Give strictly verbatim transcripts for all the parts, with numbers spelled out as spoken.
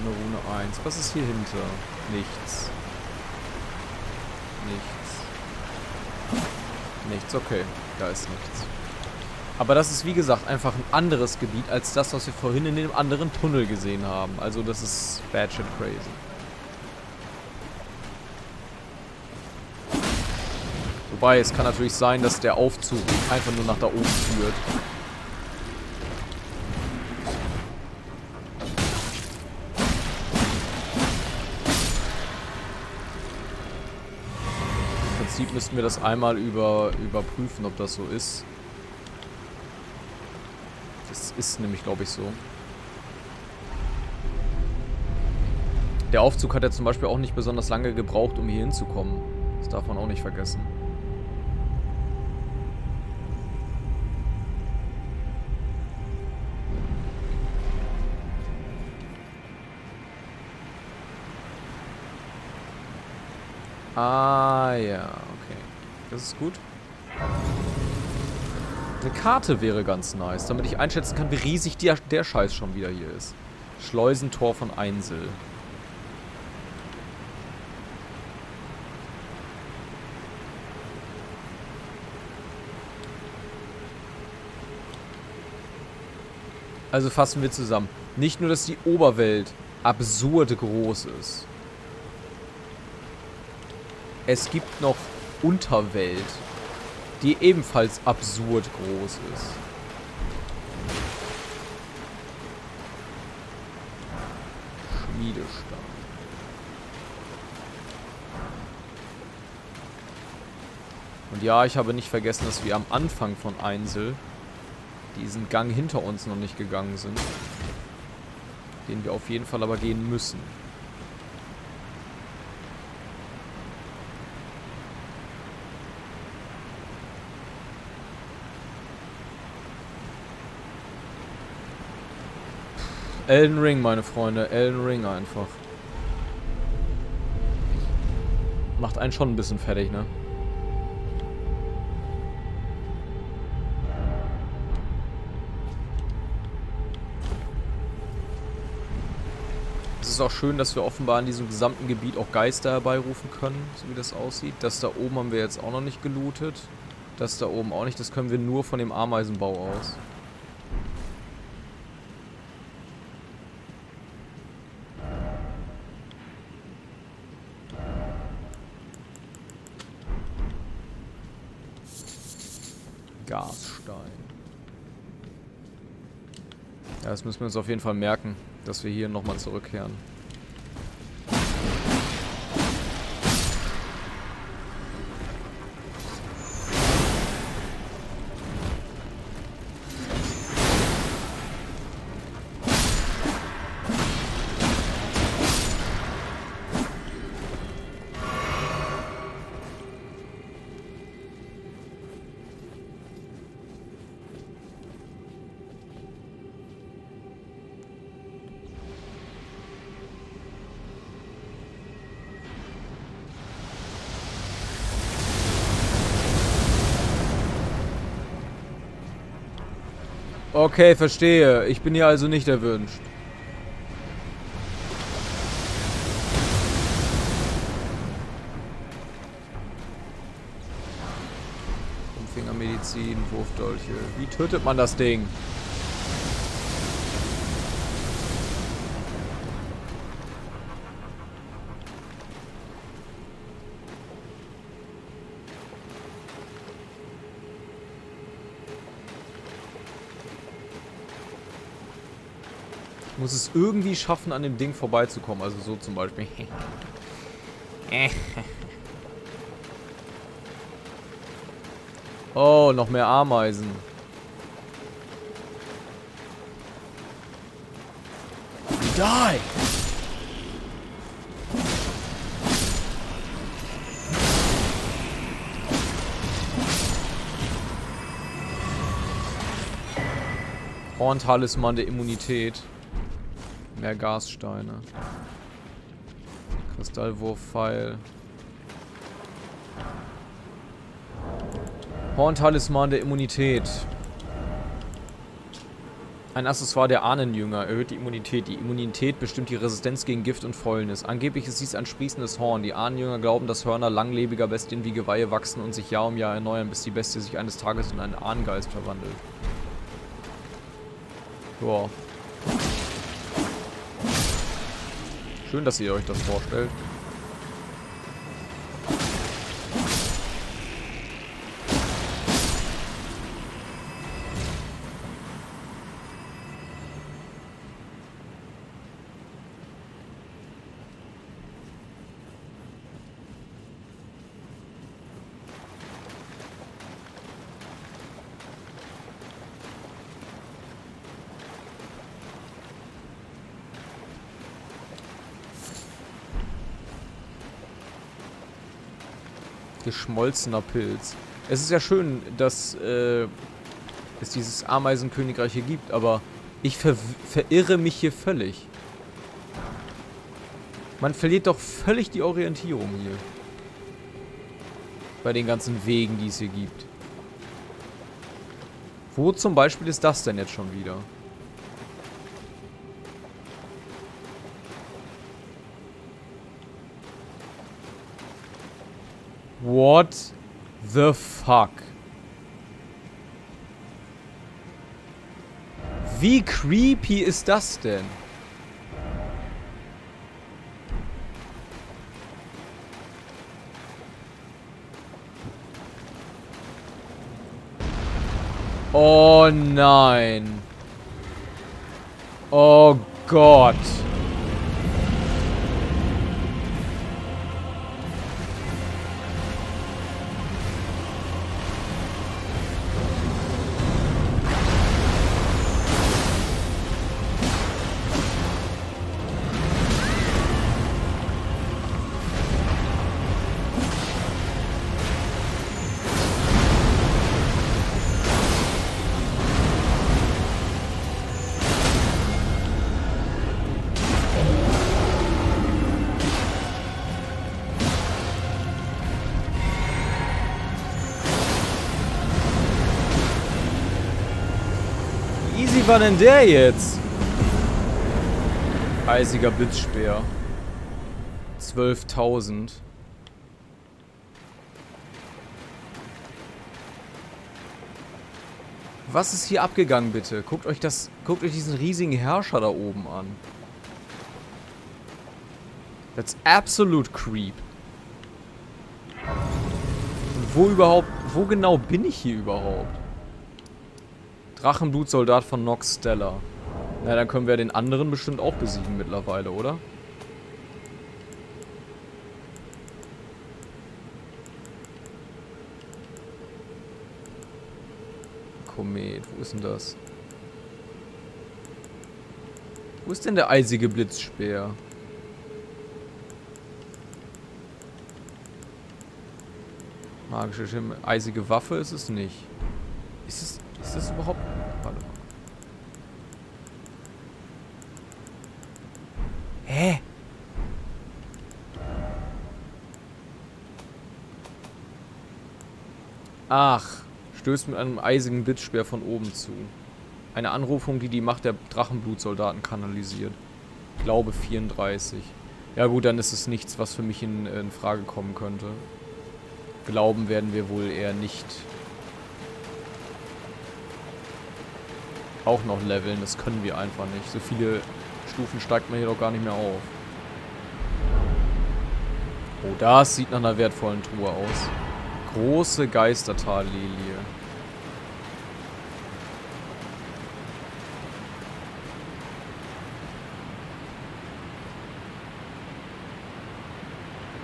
goldene Rune eins. Was ist hier hinter? Nichts. Nichts. Nichts, okay. Da ist nichts. Aber das ist, wie gesagt, einfach ein anderes Gebiet als das, was wir vorhin in dem anderen Tunnel gesehen haben. Also das ist bad shit crazy. Wobei, es kann natürlich sein, dass der Aufzug einfach nur nach da oben führt. Im Prinzip müssten wir das einmal über, überprüfen, ob das so ist. Das ist nämlich, glaube ich, so. Der Aufzug hat ja zum Beispiel auch nicht besonders lange gebraucht, um hier hinzukommen. Das darf man auch nicht vergessen. Ah, ja, okay. Das ist gut. Eine Karte wäre ganz nice, damit ich einschätzen kann, wie riesig der, der Scheiß schon wieder hier ist. Schleusentor von Ainsel. Also fassen wir zusammen. Nicht nur, dass die Oberwelt absurd groß ist. Es gibt noch Unterwelt, die ebenfalls absurd groß ist. Schmiedestamm. Und ja, ich habe nicht vergessen, dass wir am Anfang von Ainsel diesen Gang hinter uns noch nicht gegangen sind. Den wir auf jeden Fall aber gehen müssen. Elden Ring, meine Freunde. Elden Ring einfach. Macht einen schon ein bisschen fertig, ne? Es ist auch schön, dass wir offenbar in diesem gesamten Gebiet auch Geister herbeirufen können, so wie das aussieht. Das da oben haben wir jetzt auch noch nicht gelootet. Das da oben auch nicht. Das können wir nur von dem Ameisenbau aus. Das müssen wir uns auf jeden Fall merken, dass wir hier nochmal zurückkehren. Okay, verstehe. Ich bin hier also nicht erwünscht. Umfingermedizin, Wurfdolche. Wie tötet man das Ding? Muss es irgendwie schaffen, an dem Ding vorbeizukommen. Also so zum Beispiel. Oh, noch mehr Ameisen. Die! Horntalisman der Immunität. Mehr Gassteine. Kristallwurfpfeil. Horntalisman der Immunität. Ein Accessoire der Ahnenjünger erhöht die Immunität. Die Immunität bestimmt die Resistenz gegen Gift und Fäulnis. Angeblich ist dies ein sprießendes Horn. Die Ahnenjünger glauben, dass Hörner langlebiger Bestien wie Geweihe wachsen und sich Jahr um Jahr erneuern, bis die Bestie sich eines Tages in einen Ahnengeist verwandelt. Joa. Schön, dass ihr euch das vorstellt. Geschmolzener Pilz. Es ist ja schön, dass äh, es dieses Ameisenkönigreich hier gibt, aber ich ver verirre mich hier völlig. Man verliert doch völlig die Orientierung hier. Bei den ganzen Wegen, die es hier gibt. Wo zum Beispiel ist das denn jetzt schon wieder? What the fuck? Wie creepy ist das denn? Oh nein. Oh Gott. Wie war denn der jetzt? Eisiger Blitzspeer. zwölftausend. Was ist hier abgegangen, bitte? Guckt euch das, guckt euch diesen riesigen Herrscher da oben an. That's absolute creep. Und wo überhaupt, wo genau bin ich hier überhaupt? Drachenblutsoldat von Nox Stella. Na, dann können wir den anderen bestimmt auch besiegen mittlerweile, oder? Komet, wo ist denn das? Wo ist denn der eisige Blitzspeer? Magische Schimmel. Eisige Waffe ist es nicht. Ist es... Ist das überhaupt... Warte mal. Hä? Ach. Stößt mit einem eisigen Blitzspeer von oben zu. Eine Anrufung, die die Macht der Drachenblutsoldaten kanalisiert. Ich glaube vierunddreißig. Ja gut, dann ist es nichts, was für mich in, in Frage kommen könnte. Glauben werden wir wohl eher nicht... auch noch leveln, das können wir einfach nicht. So viele Stufen steigt man hier doch gar nicht mehr auf. Oh, das sieht nach einer wertvollen Truhe aus. Große Geistertallilie.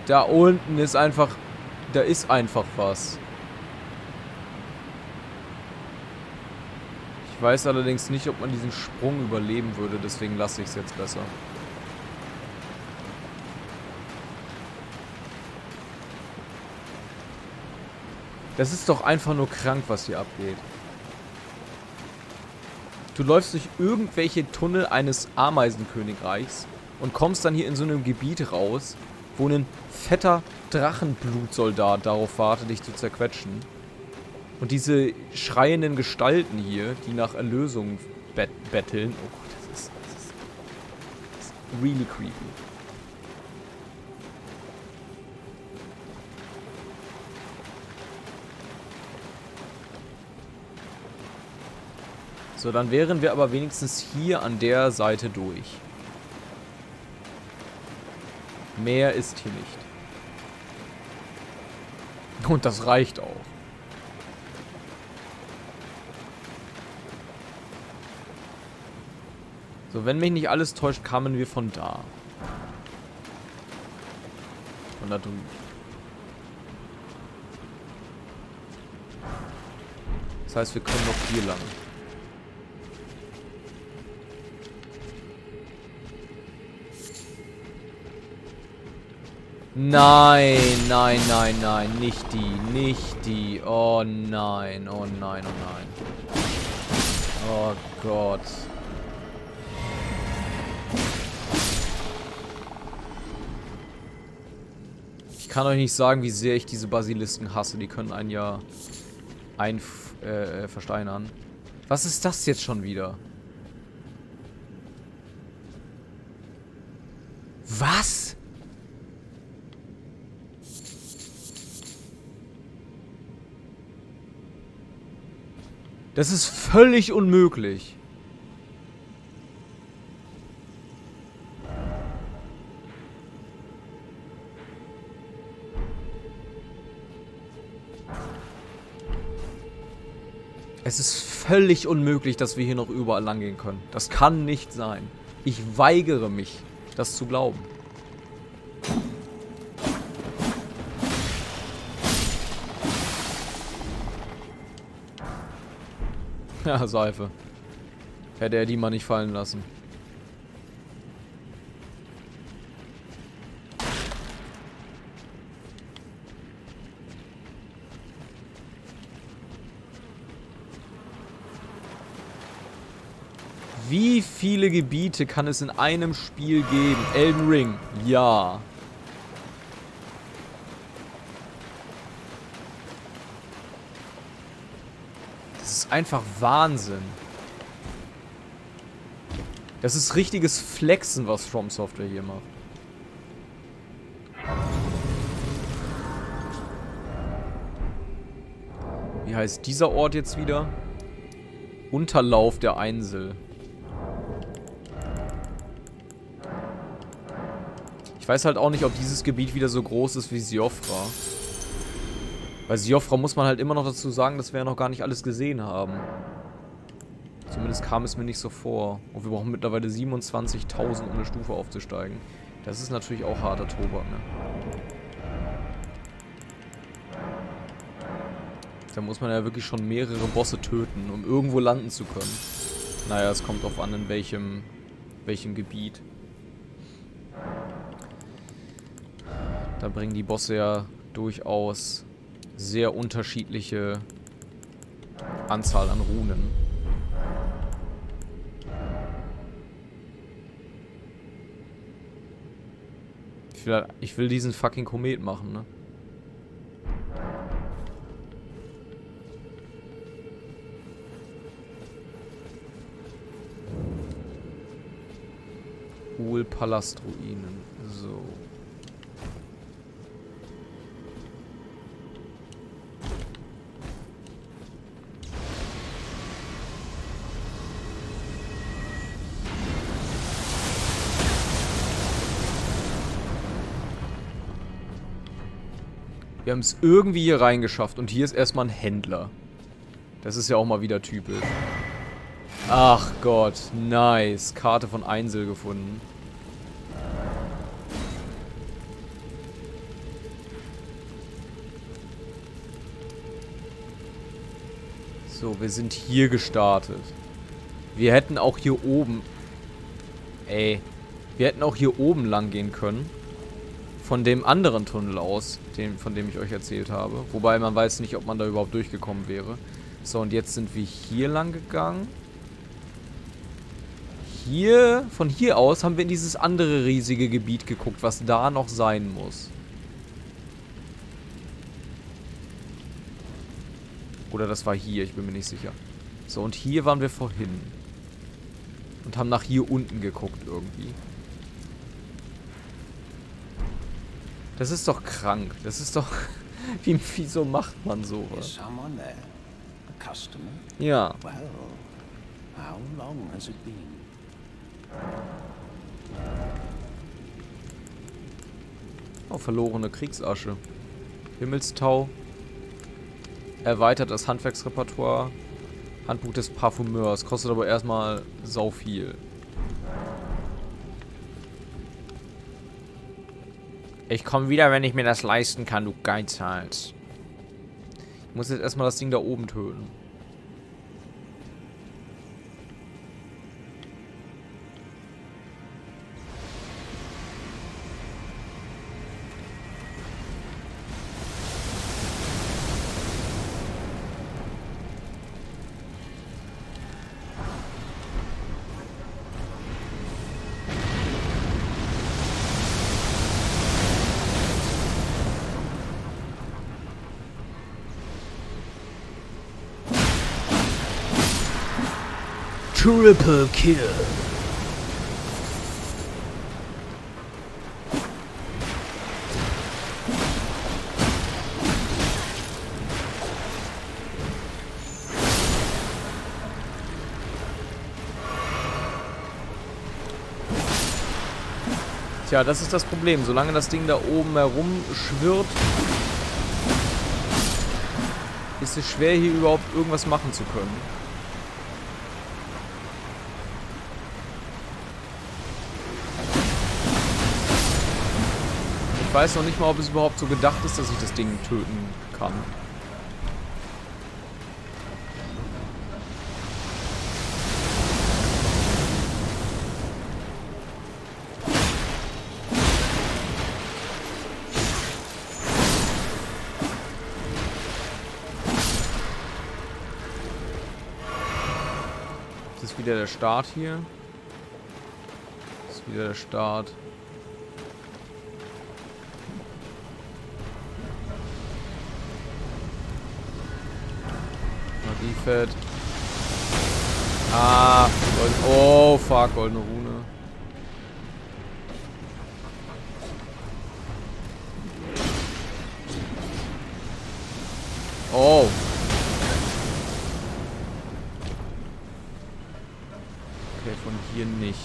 Da unten ist einfach... Da ist einfach was. Ich weiß allerdings nicht, ob man diesen Sprung überleben würde, deswegen lasse ich es jetzt besser. Das ist doch einfach nur krank, was hier abgeht. Du läufst durch irgendwelche Tunnel eines Ameisenkönigreichs und kommst dann hier in so einem Gebiet raus, wo ein fetter Drachenblutsoldat darauf wartet, dich zu zerquetschen. Und diese schreienden Gestalten hier, die nach Erlösung betteln. Oh Gott, das ist, das ist, das ist really creepy. So, dann wären wir aber wenigstens hier an der Seite durch. Mehr ist hier nicht. Und das reicht auch. So, wenn mich nicht alles täuscht, kamen wir von da. Von da drüben. Das heißt, wir können noch hier lang. Nein, nein, nein, nein, nicht die, nicht die. Oh nein, oh nein, oh nein. Oh Gott. Ich kann euch nicht sagen, wie sehr ich diese Basilisken hasse. Die können einen ja ein, äh, versteinern. Was ist das jetzt schon wieder? Was? Das ist völlig unmöglich. Es ist völlig unmöglich, dass wir hier noch überall lang gehen können. Das kann nicht sein. Ich weigere mich, das zu glauben. Ja, Seife. Hätte er die mal nicht fallen lassen. Wie viele Gebiete kann es in einem Spiel geben? Elden Ring. Ja. Einfach Wahnsinn. Das ist richtiges Flexen, was From Software hier macht. Wie heißt dieser Ort jetzt wieder? Unterlauf der Ainsel. Ich weiß halt auch nicht, ob dieses Gebiet wieder so groß ist wie Siofra. Bei Siofra muss man halt immer noch dazu sagen, dass wir ja noch gar nicht alles gesehen haben. Zumindest kam es mir nicht so vor. Und wir brauchen mittlerweile siebenundzwanzigtausend, um eine Stufe aufzusteigen. Das ist natürlich auch harter Tobak, ne? Da muss man ja wirklich schon mehrere Bosse töten, um irgendwo landen zu können. Naja, es kommt drauf an, in welchem, welchem Gebiet. Da bringen die Bosse ja durchaus sehr unterschiedliche Anzahl an Runen. Ich will, ich will diesen fucking Komet machen, ne? Hohlpalastruinen. So. Wir haben es irgendwie hier reingeschafft und hier ist erstmal ein Händler. Das ist ja auch mal wieder typisch. Ach Gott, nice. Karte von Ainsel gefunden. So, wir sind hier gestartet. Wir hätten auch hier oben... Ey. Wir hätten auch hier oben lang gehen können. Von dem anderen Tunnel aus, dem, von dem ich euch erzählt habe. Wobei man weiß nicht, ob man da überhaupt durchgekommen wäre. So, und jetzt sind wir hier lang gegangen. Hier, von hier aus haben wir in dieses andere riesige Gebiet geguckt, was da noch sein muss. Oder das war hier, ich bin mir nicht sicher. So, und hier waren wir vorhin. und haben nach hier unten geguckt irgendwie. Das ist doch krank. Das ist doch... Wie, wieso macht man sowas? Ja. Oh, verlorene Kriegsasche. Himmelstau. Erweitert das Handwerksrepertoire. Handbuch des Parfümeurs. Kostet aber erstmal sau viel. Ich komme wieder, wenn ich mir das leisten kann, du Geizhals. Ich muss jetzt erstmal das Ding da oben töten. Triple Kill. Tja, das ist das Problem. Solange das Ding da oben herum schwirrt, ist es schwer, hier überhaupt irgendwas machen zu können. Ich weiß noch nicht mal, ob es überhaupt so gedacht ist, dass ich das Ding töten kann. Das ist wieder der Start hier. Das ist wieder der Start. Fett. Ah, oh fuck, goldene Rune. Oh. Okay, von hier nicht.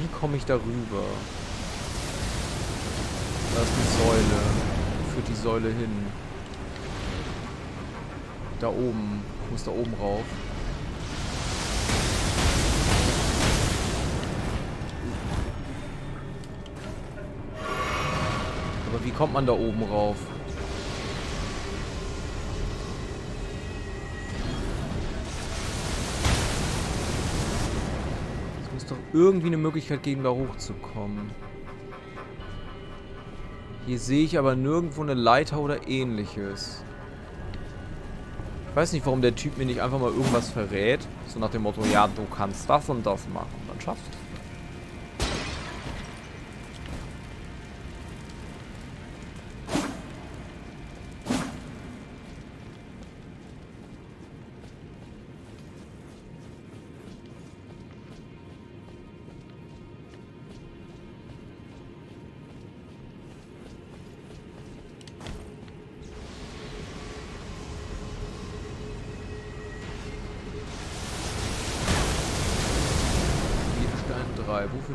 Wie komme ich da rüber? Da ist eine Säule. Wo führt die Säule hin? Da oben. Ich muss da oben rauf. Aber wie kommt man da oben rauf? Es muss doch irgendwie eine Möglichkeit geben, da hochzukommen. Hier sehe ich aber nirgendwo eine Leiter oder ähnliches. Ich weiß nicht, warum der Typ mir nicht einfach mal irgendwas verrät. So nach dem Motto, ja, du kannst das und das machen. Und dann schaffst du das denn?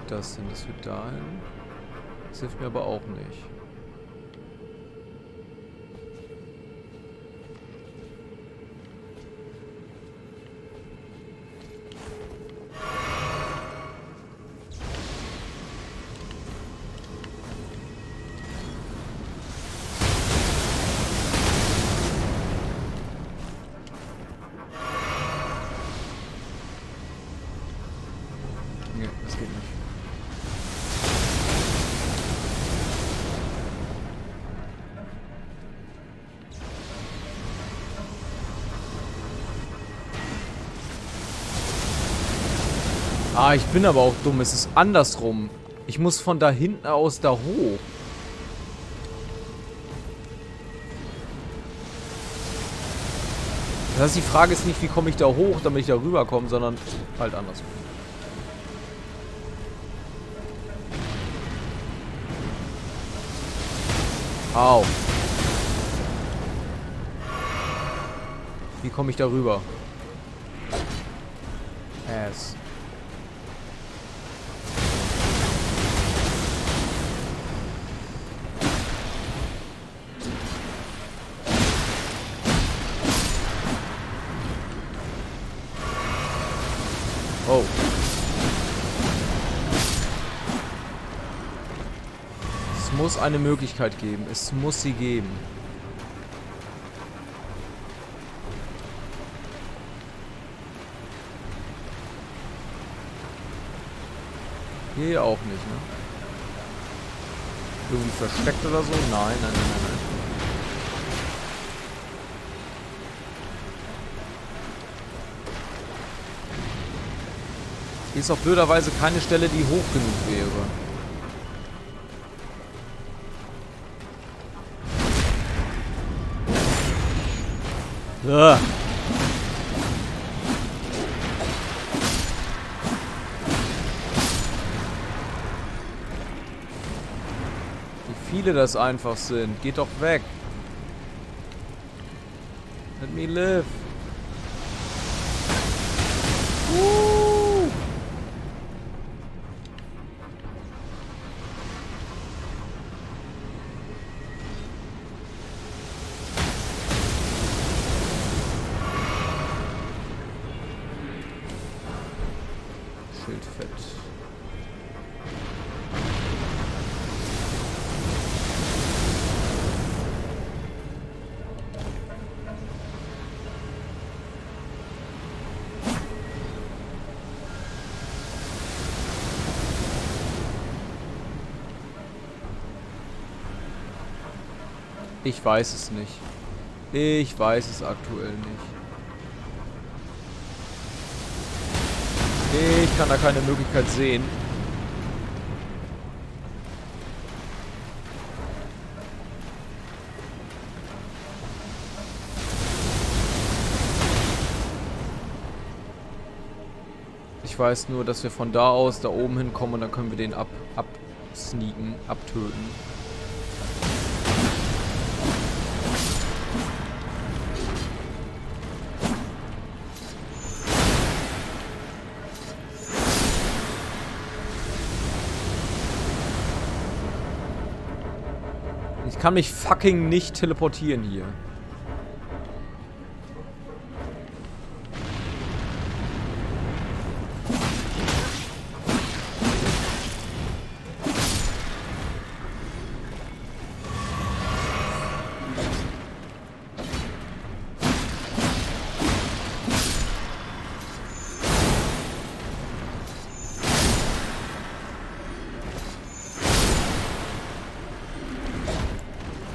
Das wird dahin. Das hilft mir aber auch nicht. Nee, das geht nicht. Ah, ich bin aber auch dumm. Es ist andersrum. Ich muss von da hinten aus da hoch. Das heißt, die Frage ist nicht, wie komme ich da hoch, damit ich da rüberkomme, sondern halt andersrum. Au. Wie komme ich da rüber? Ass. Oh. Es muss eine Möglichkeit geben. Es muss sie geben. Hier auch nicht, ne? Irgendwie versteckt oder so? Nein, nein, nein, nein. Hier ist auch blöderweise keine Stelle, die hoch genug wäre. Ugh. Wie viele das einfach sind. Geht doch weg. Let me live. Ich weiß es nicht. Ich weiß es aktuell nicht. Ich kann da keine Möglichkeit sehen. Ich weiß nur, dass wir von da aus da oben hinkommen und dann können wir den ab, absneaken, abtöten. Ich kann mich fucking nicht teleportieren hier.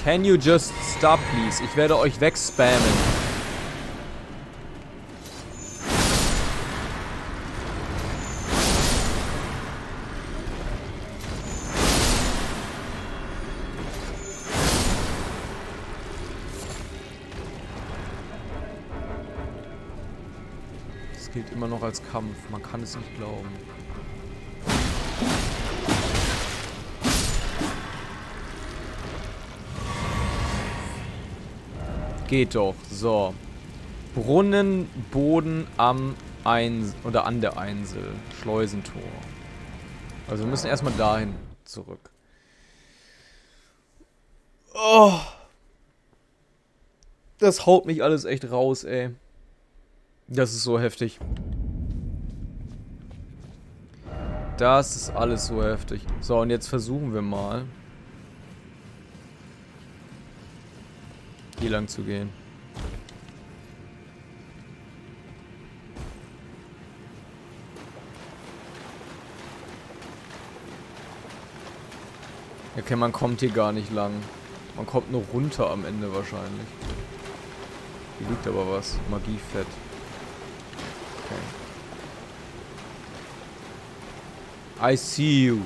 Can you just stop, please? Ich werde euch wegspammen. Das gilt immer noch als Kampf. Man kann es nicht glauben. Geht doch. So. Brunnenboden am Einsel. Oder an der Einsel. Schleusentor. Also wir müssen erstmal dahin zurück. Oh. Das haut mich alles echt raus, ey. Das ist so heftig. Das ist alles so heftig. So, und jetzt versuchen wir mal, hier lang zu gehen. Okay, man kommt hier gar nicht lang. Man kommt nur runter am Ende wahrscheinlich. Hier liegt aber was. Magiefett. Okay. I see you.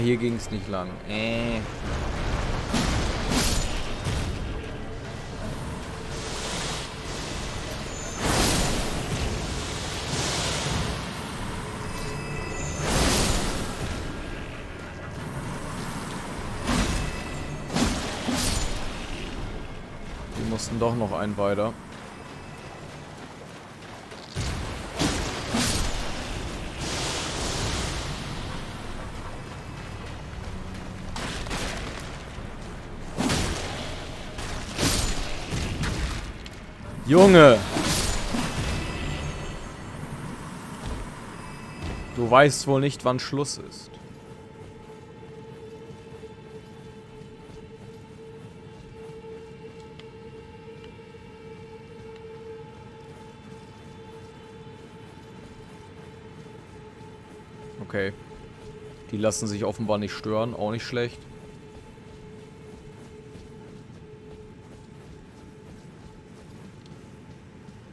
hier ging es nicht lang. Äh. Die mussten doch noch einen weiter. Junge! Du weißt wohl nicht, wann Schluss ist. Okay. Die lassen sich offenbar nicht stören, auch nicht schlecht.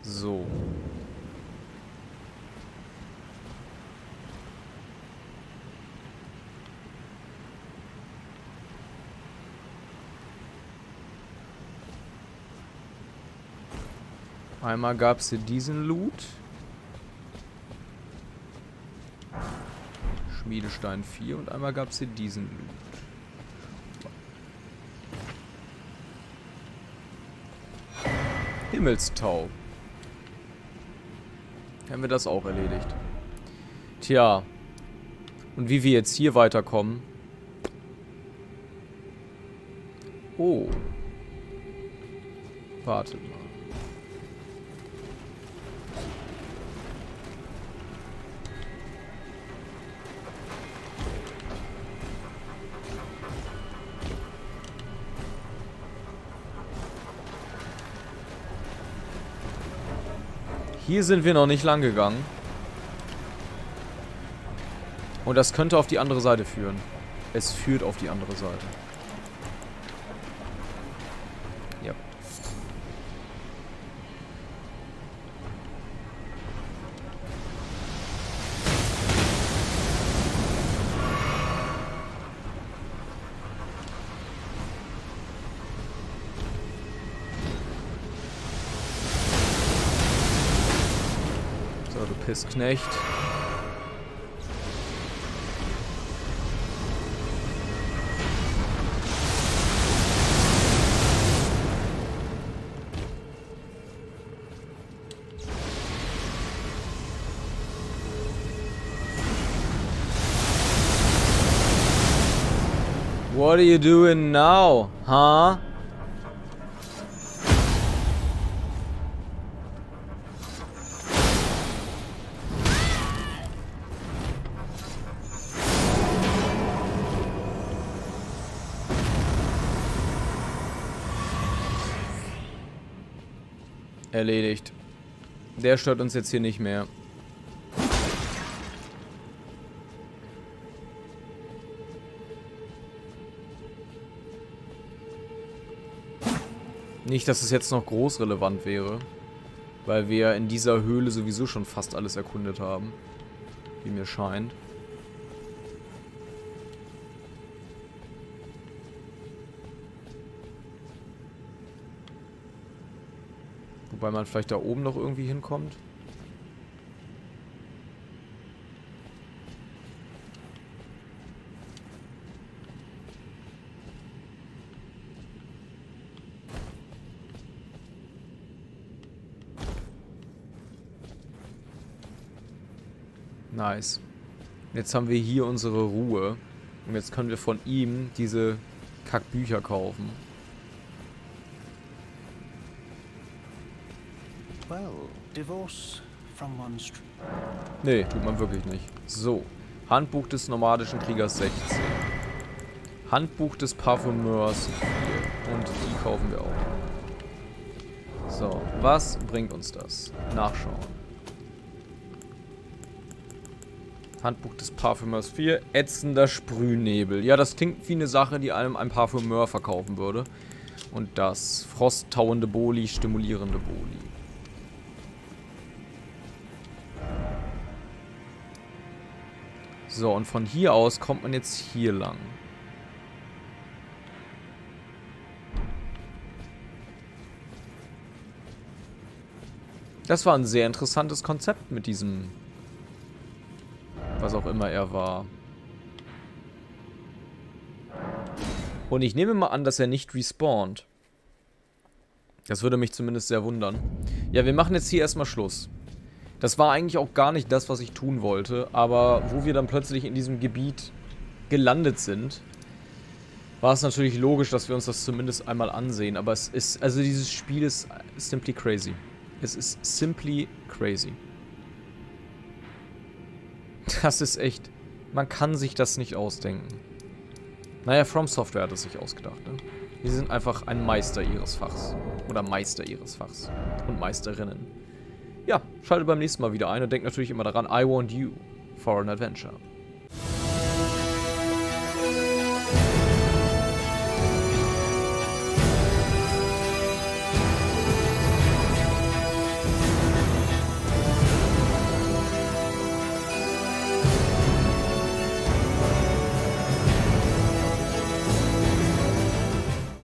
So. Einmal gab es hier diesen Loot. Schmiedestein vier und einmal gab es hier diesen Loot. Himmelstau. Haben wir das auch erledigt. Tja. Und wie wir jetzt hier weiterkommen. Oh. Wartet mal. Hier sind wir noch nicht lang gegangen. Und das könnte auf die andere Seite führen. Es führt auf die andere Seite. Ja. Pissknecht. What are you doing now, huh? Erledigt. Der stört uns jetzt hier nicht mehr. Nicht, dass es jetzt noch groß relevant wäre, weil wir in dieser Höhle sowieso schon fast alles erkundet haben, wie mir scheint. Wobei man vielleicht da oben noch irgendwie hinkommt. Nice. Jetzt haben wir hier unsere Ruhe. Und jetzt können wir von ihm diese Kackbücher kaufen. Nee, tut man wirklich nicht. So. Handbuch des nomadischen Kriegers sechzehn. Handbuch des Parfümeurs vier. Und die kaufen wir auch. So, was bringt uns das? Nachschauen. Handbuch des Parfümeurs vier. Ätzender Sprühnebel. Ja, das klingt wie eine Sache, die einem ein Parfümeur verkaufen würde. Und das. Frosttauende Boli, stimulierende Boli. So, und von hier aus kommt man jetzt hier lang. Das war ein sehr interessantes Konzept mit diesem, was auch immer er war. Und ich nehme mal an, dass er nicht respawnt. Das würde mich zumindest sehr wundern. Ja, wir machen jetzt hier erstmal Schluss. Das war eigentlich auch gar nicht das, was ich tun wollte. Aber wo wir dann plötzlich in diesem Gebiet gelandet sind, war es natürlich logisch, dass wir uns das zumindest einmal ansehen. Aber es ist, also dieses Spiel ist simply crazy. Es ist simply crazy. Das ist echt, man kann sich das nicht ausdenken. Naja, From Software hat es sich ausgedacht, ne? Die sind einfach ein Meister ihres Fachs. Oder Meister ihres Fachs. Und Meisterinnen. Ja, schaltet beim nächsten Mal wieder ein und denkt natürlich immer daran, I want you for an adventure.